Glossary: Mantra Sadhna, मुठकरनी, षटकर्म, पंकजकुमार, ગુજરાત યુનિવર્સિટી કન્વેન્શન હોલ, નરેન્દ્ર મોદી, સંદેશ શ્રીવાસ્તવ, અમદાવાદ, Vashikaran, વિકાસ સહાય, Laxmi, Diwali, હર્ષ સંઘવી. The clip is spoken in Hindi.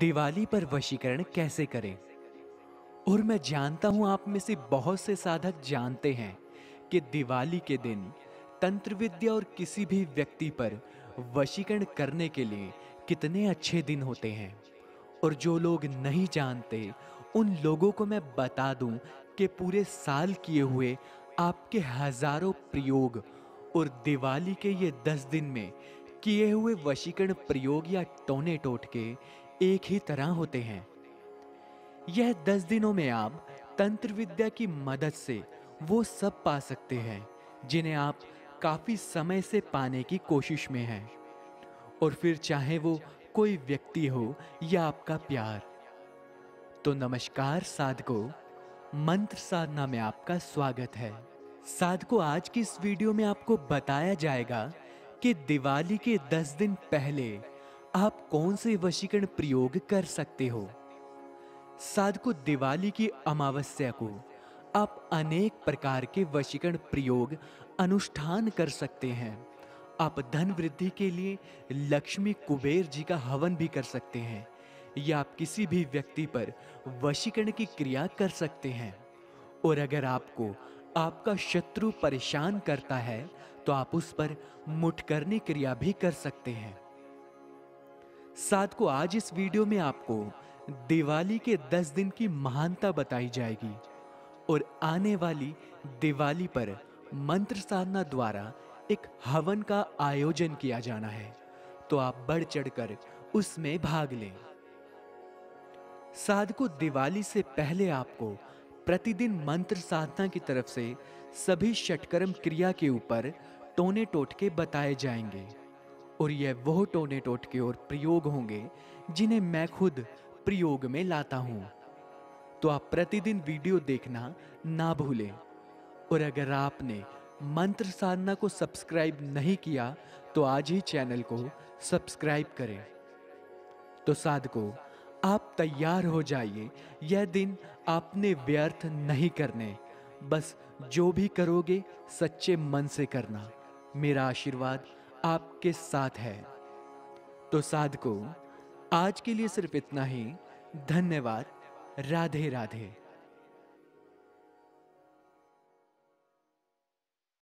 दिवाली पर वशीकरण कैसे करें। और मैं जानता हूं आप में से बहुत से साधक जानते हैं कि दिवाली के दिन तंत्र विद्या और किसी भी व्यक्ति पर वशीकरण करने के लिए कितने अच्छे दिन होते हैं। और जो लोग नहीं जानते उन लोगों को मैं बता दूं कि पूरे साल किए हुए आपके हजारों प्रयोग और दिवाली के ये 10 दिन में किए हुए वशीकरण प्रयोग या टोने टोटके एक ही तरह होते हैं। यह 10 दिनों में आप तंत्र विद्या की मदद से वो सब पा सकते हैं जिन्हें आप काफ़ी समय से पाने की कोशिश में हैं, और फिर चाहे वो कोई व्यक्ति हो या आपका प्यार। तो नमस्कार साधकों, मंत्र साधना में आपका स्वागत है। साधकों, आज की इस वीडियो में आपको बताया जाएगा कि दिवाली के 10 दिन पहले आप कौन से वशीकरण प्रयोग कर सकते हो। साधकों, दिवाली की अमावस्या को आप अनेक प्रकार के वशीकरण प्रयोग अनुष्ठान कर सकते हैं। आप धन वृद्धि के लिए लक्ष्मी कुबेर जी का हवन भी कर सकते हैं, या आप किसी भी व्यक्ति पर वशीकरण की क्रिया कर सकते हैं। और अगर आपको आपका शत्रु परेशान करता है तो आप उस पर मुठकरनी क्रिया भी कर सकते हैं। साधकों, आज इस वीडियो में आपको दिवाली के 10 दिन की महानता बताई जाएगी, और आने वाली दिवाली पर मंत्र साधना द्वारा एक हवन का आयोजन किया जाना है, तो आप बढ़ चढ़कर उसमें भाग लें। साधकों, दिवाली से पहले आपको प्रतिदिन मंत्र साधना की तरफ से सभी षटकर्म क्रिया के ऊपर टोने टोटके बताए जाएंगे, और यह वो टोने टोटके और प्रयोग होंगे जिन्हें मैं खुद प्रयोग में लाता हूं। तो आप प्रतिदिन वीडियो देखना ना भूलें। और अगर आपने मंत्र साधना को सब्सक्राइब नहीं किया तो आज ही चैनल को सब्सक्राइब करें। तो साधकों, आप तैयार हो जाइए। यह दिन आपने व्यर्थ नहीं करने, बस जो भी करोगे सच्चे मन से करना। मेरा आशीर्वाद आपके साथ है। तो साधकों, आज के लिए सिर्फ इतना ही। धन्यवाद। राधे राधे।